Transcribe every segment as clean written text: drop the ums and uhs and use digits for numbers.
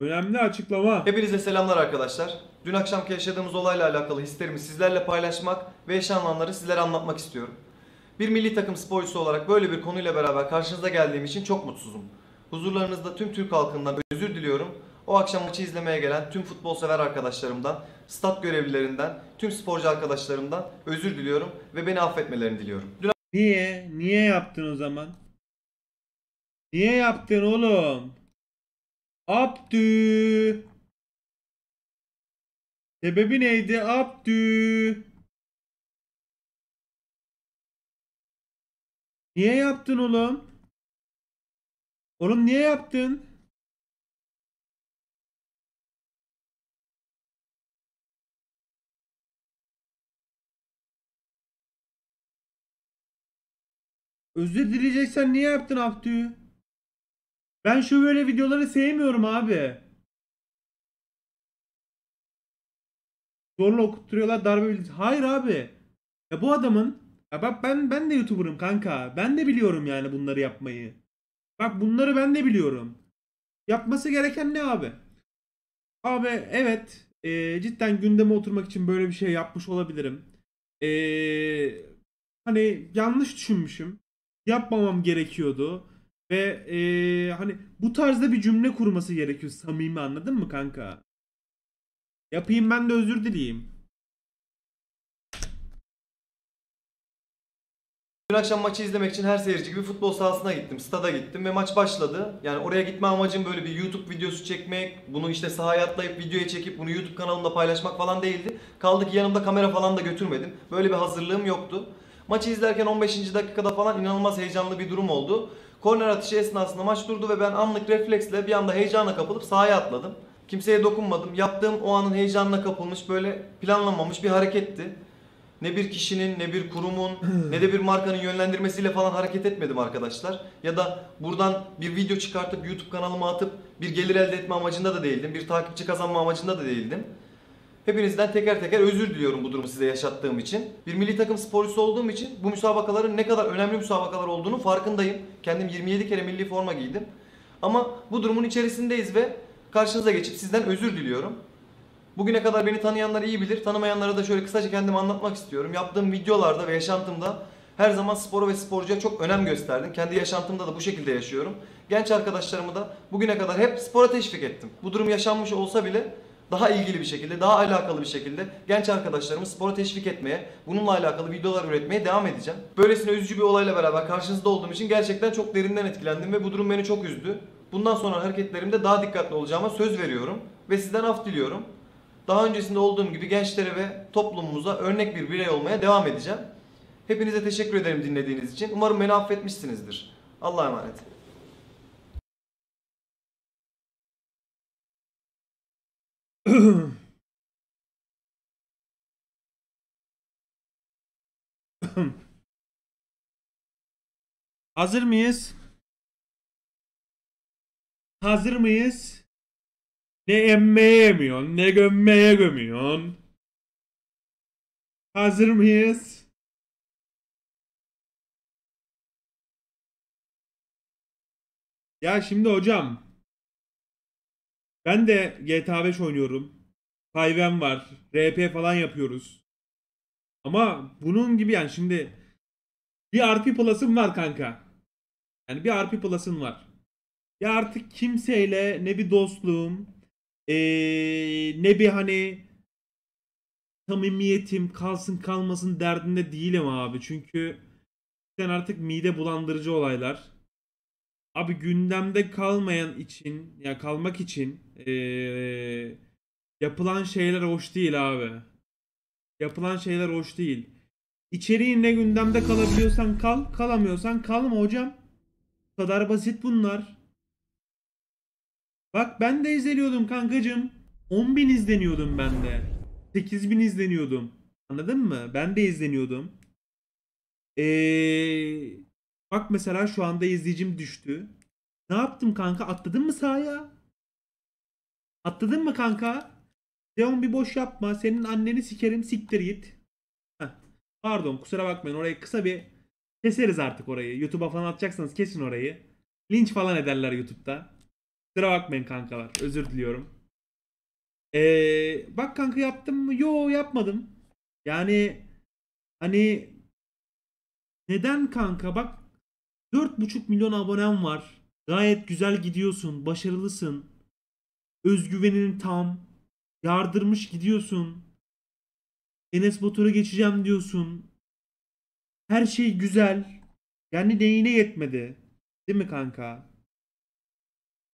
Önemli açıklama. Hepinize selamlar arkadaşlar. Dün akşamki yaşadığımız olayla alakalı hislerimi sizlerle paylaşmak ve yaşananları sizlere anlatmak istiyorum. Bir milli takım sporcusu olarak böyle bir konuyla beraber karşınıza geldiğim için çok mutsuzum. Huzurlarınızda tüm Türk halkından özür diliyorum. O akşam maçı izlemeye gelen tüm futbol sever arkadaşlarımdan, stat görevlilerinden, tüm sporcu arkadaşlarımdan özür diliyorum ve beni affetmelerini diliyorum. Dün... Niye? Niye yaptın o zaman? Niye yaptın oğlum? Abdü. Sebebi neydi Abdü? Niye yaptın oğlum? Oğlum niye yaptın? Özür dileyeceksen niye yaptın Abdü? Ben şu böyle videoları sevmiyorum abi. Zorla okutturuyorlar, darbe bildirisi. Hayır abi. Ya bu adamın, ya bak ben de YouTuber'ım kanka. Ben de biliyorum yani bunları yapmayı. Bak bunları ben de biliyorum. Yapması gereken ne abi? Abi evet. Cidden gündeme oturmak için böyle bir şey yapmış olabilirim. Hani yanlış düşünmüşüm. Yapmamam gerekiyordu. Ve hani bu tarzda bir cümle kurması gerekiyor samimi, anladın mı kanka? Yapayım ben de özür dileyeyim. Dün akşam maçı izlemek için her seyirci gibi futbol sahasına gittim, stada gittim ve maç başladı. Yani oraya gitme amacım böyle bir YouTube videosu çekmek, bunu işte sahaya atlayıp videoya çekip bunu YouTube kanalımda paylaşmak falan değildi. Kaldı ki yanımda kamera falan da götürmedim. Böyle bir hazırlığım yoktu. Maçı izlerken 15. dakikada falan inanılmaz heyecanlı bir durum oldu. Korner atışı esnasında maç durdu ve ben anlık refleksle bir anda heyecana kapılıp sahaya atladım. Kimseye dokunmadım. Yaptığım o anın heyecanına kapılmış, böyle planlanmamış bir hareketti. Ne bir kişinin, ne bir kurumun, ne de bir markanın yönlendirmesiyle falan hareket etmedim arkadaşlar. Ya da buradan bir video çıkartıp YouTube kanalıma atıp bir gelir elde etme amacında da değildim. Bir takipçi kazanma amacında da değildim. Hepinizden teker teker özür diliyorum bu durumu size yaşattığım için. Bir milli takım sporcusu olduğum için bu müsabakaların ne kadar önemli müsabakalar olduğunu farkındayım. Kendim 27 kere milli forma giydim. Ama bu durumun içerisindeyiz ve karşınıza geçip sizden özür diliyorum. Bugüne kadar beni tanıyanlar iyi bilir. Tanımayanlara da şöyle kısaca kendimi anlatmak istiyorum. Yaptığım videolarda ve yaşantımda her zaman spora ve sporcuya çok önem gösterdim. Kendi yaşantımda da bu şekilde yaşıyorum. Genç arkadaşlarımı da bugüne kadar hep spora teşvik ettim. Bu durum yaşanmış olsa bile daha ilgili bir şekilde, daha alakalı bir şekilde genç arkadaşlarımı spora teşvik etmeye, bununla alakalı videolar üretmeye devam edeceğim. Böylesine üzücü bir olayla beraber karşınızda olduğum için gerçekten çok derinden etkilendim ve bu durum beni çok üzdü. Bundan sonra hareketlerimde daha dikkatli olacağıma söz veriyorum ve sizden af diliyorum. Daha öncesinde olduğum gibi gençlere ve toplumumuza örnek bir birey olmaya devam edeceğim. Hepinize teşekkür ederim dinlediğiniz için. Umarım beni affetmişsinizdir. Allah'a emanet. Hazır mıyız? Hazır mıyız? Ne emmeye yemiyorsun, ne gömmeye gömüyorsun. Hazır mıyız? Ya şimdi hocam, ben de GTA 5 oynuyorum. FiveM var. RP falan yapıyoruz. Ama bunun gibi yani şimdi bir RP Plus'ım var kanka. Yani bir RP Plus'ım var. Ya artık kimseyle ne bir dostluğum, ne bir hani samimiyetim kalsın kalmasın derdinde değilim abi. Çünkü sen artık mide bulandırıcı olaylar. Abi gündemde kalmayan için, ya kalmak için yapılan şeyler hoş değil abi. Yapılan şeyler hoş değil. İçeriğinle gündemde kalabiliyorsan kal, kalamıyorsan kalma hocam. Bu kadar basit bunlar. Bak ben de izleniyordum kankacığım. 10.000 izleniyordum ben de. 8.000 izleniyordum. Anladın mı? Ben de izleniyordum. Bak mesela şu anda izleyicim düştü. Ne yaptım kanka? Atladın mı sahaya? Atladın mı kanka? Devam bir boş yapma. Senin anneni sikerim, siktir git. Heh. Pardon, kusura bakmayın. Orayı kısa bir keseriz artık orayı. YouTube'a falan atacaksanız kesin orayı. Linç falan ederler YouTube'da. Kusura bakmayın kankalar. Özür diliyorum. Bak kanka, yaptım mı? Yo, yapmadım. Yani hani neden kanka? Bak 4,5 milyon abonem var. Gayet güzel gidiyorsun. Başarılısın. Özgüvenin tam. Yardırmış gidiyorsun. Enes Batur'a geçeceğim diyorsun. Her şey güzel. Yani neyine yetmedi? Değil mi kanka?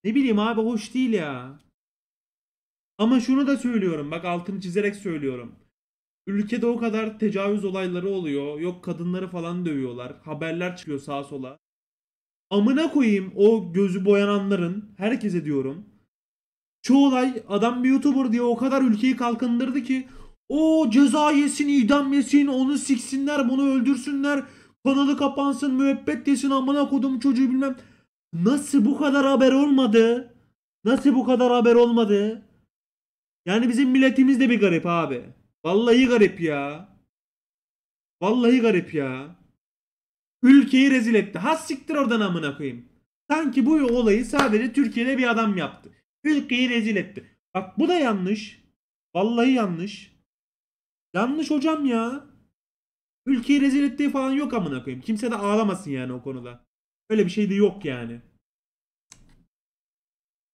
Ne bileyim abi, hoş değil ya. Ama şunu da söylüyorum. Bak altını çizerek söylüyorum. Ülkede o kadar tecavüz olayları oluyor. Yok kadınları falan dövüyorlar. Haberler çıkıyor sağa sola. Amına koyayım o gözü boyananların. Herkese diyorum. Çoğu olay adam bir YouTuber diye o kadar ülkeyi kalkındırdı ki. O ceza yesin, idam yesin, onu siksinler, bunu öldürsünler. Kanalı kapansın, müebbet yesin, amına kodum çocuğu bilmem. Nasıl bu kadar haber olmadı? Nasıl bu kadar haber olmadı? Yani bizim milletimiz de bir garip abi. Vallahi garip ya. Vallahi garip ya. Ülkeyi rezil etti. Ha siktir oradan amına koyayım. Sanki bu olayı sadece Türkiye'de bir adam yaptı. Ülkeyi rezil etti. Bak bu da yanlış. Vallahi yanlış. Yanlış hocam ya. Ülkeyi rezil ettiği falan yok amına koyayım. Kimse de ağlamasın yani o konuda. Öyle bir şey de yok yani.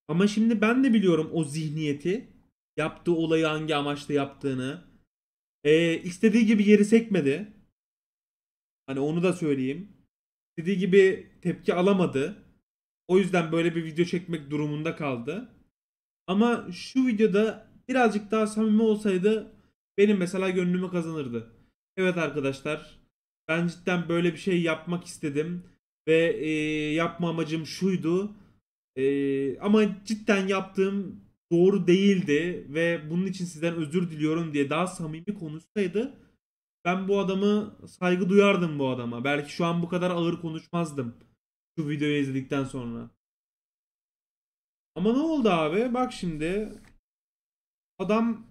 Ama şimdi ben de biliyorum o zihniyeti. Yaptığı olayı hangi amaçla yaptığını. İstediği gibi geri sekmedi. Hani onu da söyleyeyim. İstediği gibi tepki alamadı. O yüzden böyle bir video çekmek durumunda kaldı. Ama şu videoda birazcık daha samimi olsaydı benim mesela gönlümü kazanırdı. Evet arkadaşlar, ben cidden böyle bir şey yapmak istedim. Ve yapma amacım şuydu. Ama cidden yaptığım doğru değildi ve bunun için sizden özür diliyorum diye daha samimi konuşsaydı ben bu adamı saygı duyardım, bu adama. Belki şu an bu kadar ağır konuşmazdım şu videoyu izledikten sonra. Ama ne oldu abi? Bak şimdi adam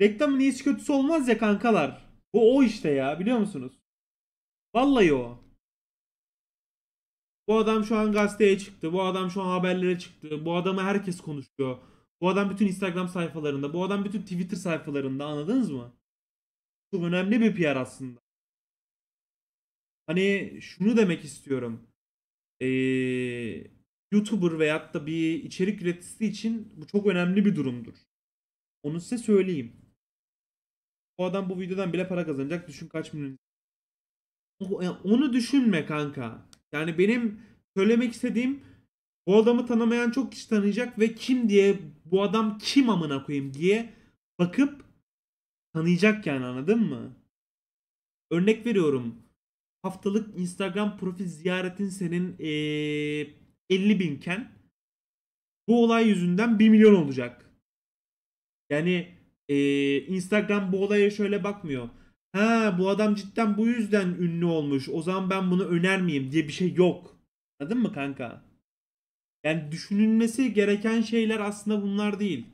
reklamın iyisi kötüsü olmaz ya kankalar. Bu o işte ya, biliyor musunuz? Vallahi o. Bu adam şu an gazeteye çıktı. Bu adam şu an haberlere çıktı. Bu adamı herkes konuşuyor. Bu adam bütün Instagram sayfalarında, bu adam bütün Twitter sayfalarında, anladınız mı? Çok önemli bir PR aslında. Hani şunu demek istiyorum. YouTuber veyahut da bir içerik üreticisi için bu çok önemli bir durumdur. Onu size söyleyeyim. Bu adam bu videodan bile para kazanacak. Düşün kaç milyon. Onu düşünme kanka. Yani benim söylemek istediğim, bu adamı tanımayan çok kişi tanıyacak ve kim diye, bu adam kim amına koyayım diye bakıp tanıyacak yani, anladın mı? Örnek veriyorum. Haftalık Instagram profil ziyaretin senin 50.000'ken bu olay yüzünden 1 milyon olacak. Yani Instagram bu olaya şöyle bakmıyor. Ha bu adam cidden bu yüzden ünlü olmuş, o zaman ben bunu önermeyeyim diye bir şey yok. Anladın mı kanka? Yani düşünülmesi gereken şeyler aslında bunlar değil.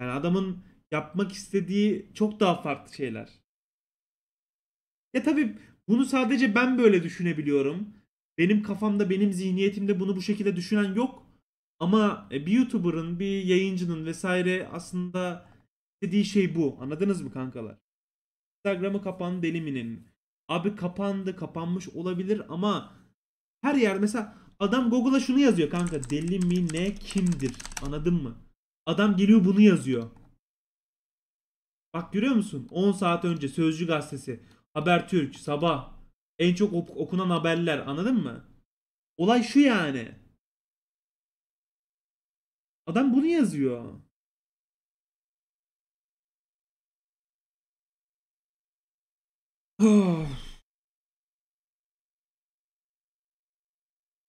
Yani adamın yapmak istediği çok daha farklı şeyler. Ya tabii bunu sadece ben böyle düşünebiliyorum. Benim kafamda, benim zihniyetimde bunu bu şekilde düşünen yok. Ama bir YouTuber'ın, bir yayıncının vesaire aslında istediği şey bu. Anladınız mı kankalar? Instagram'ı kapandı deliminin. Abi kapandı, kapanmış olabilir ama her yer mesela... Adam Google'a şunu yazıyor kanka. Deli mi ne kimdir? Anladın mı? Adam geliyor bunu yazıyor. Bak görüyor musun? 10 saat önce Sözcü Gazetesi, Habertürk, Sabah. En çok okunan haberler. Anladın mı? Olay şu yani. Adam bunu yazıyor.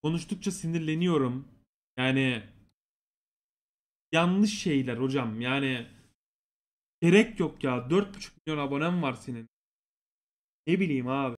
Konuştukça sinirleniyorum. Yani yanlış şeyler hocam. Yani gerek yok ya. 4,5 milyon abonem var senin. Ne bileyim abi.